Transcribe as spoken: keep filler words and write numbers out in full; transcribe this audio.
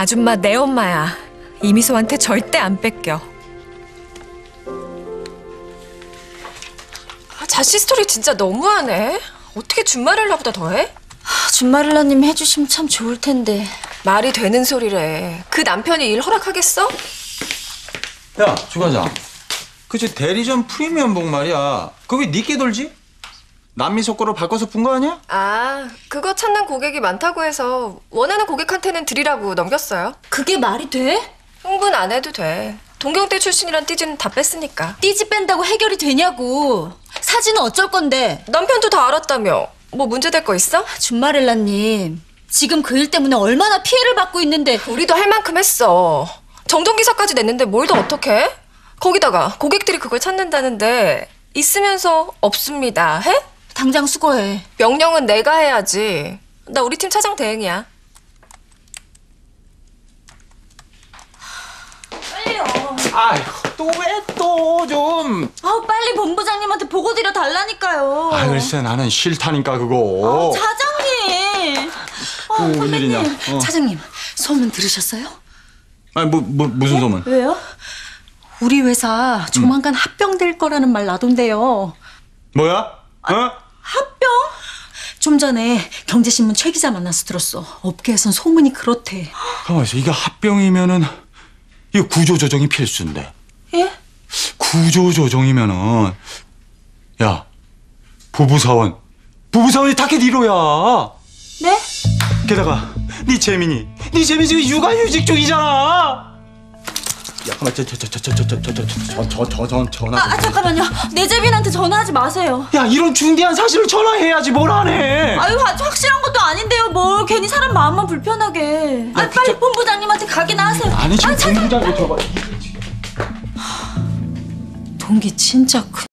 아줌마 내 엄마야. 이미소한테 절대 안 뺏겨. 자식 스토리 진짜 너무하네. 어떻게 준마렐라보다 더해? 아, 준마렐라님 해주시면 참 좋을 텐데. 말이 되는 소리래. 그 남편이 일 허락하겠어? 야, 주과장. 그치, 대리점 프리미엄복 말이야. 그거 왜 니께 돌지? 남미소 거로 바꿔서 푼 거 아니야? 아, 그거 찾는 고객이 많다고 해서 원하는 고객한테는 드리라고 넘겼어요. 그게 말이 돼? 흥분 안 해도 돼. 동경대 출신이란 띠지는 다 뺐으니까. 띠지 뺀다고 해결이 되냐고. 사진은 어쩔 건데? 남편도 다 알았다며. 뭐 문제될 거 있어? 준마렐라님, 지금 그 일 때문에 얼마나 피해를 받고 있는데. 우리도 할 만큼 했어. 정정기사까지 냈는데 뭘 더 어떡해? 거기다가 고객들이 그걸 찾는다는데 있으면서 없습니다 해? 당장 수거해. 명령은 내가 해야지. 나 우리 팀 차장 대행이야. 빨리요. 아이고, 또 왜 또 좀. 아우, 빨리 본부장님한테 보고 드려 달라니까요. 아, 글쎄, 나는 싫다니까 그거. 아, 차장님. 아, 그 선배님. 어. 차장님, 소문 들으셨어요? 아니, 뭐, 뭐 무슨 예? 소문? 왜요? 우리 회사 조만간 음. 합병될 거라는 말 나던데요. 뭐야? 아, 어? 합병? 좀 전에 경제신문 최 기자 만나서 들었어. 업계에선 소문이 그렇대. 가만 있어. 이게 합병이면은 이거 구조조정이 필수인데. 예? 구조조정이면은 야, 부부사원, 부부사원이 타겟 일 호야. 네? 게다가 네 재민이, 네 재민이 지금 육아휴직 중이잖아. 야, 잠깐만, 저, 저, 저, 저, 저, 저, 저, 저, 저, 저, 저, 저, 전화. 아, 아, 잠깐만요. 내 재빈한테 전화하지 마세요. 야, 이런 중대한 사실을 전화해야지 뭘 안 해. 아유, 아주 확실한 것도 아닌데요, 뭘. 괜히 사람 마음만 불편하게. 야, 아, 그, 빨리 저... 본부장님한테 가긴 하세요. 아니, 지금 본부장님 저거. 동기 진짜 큰.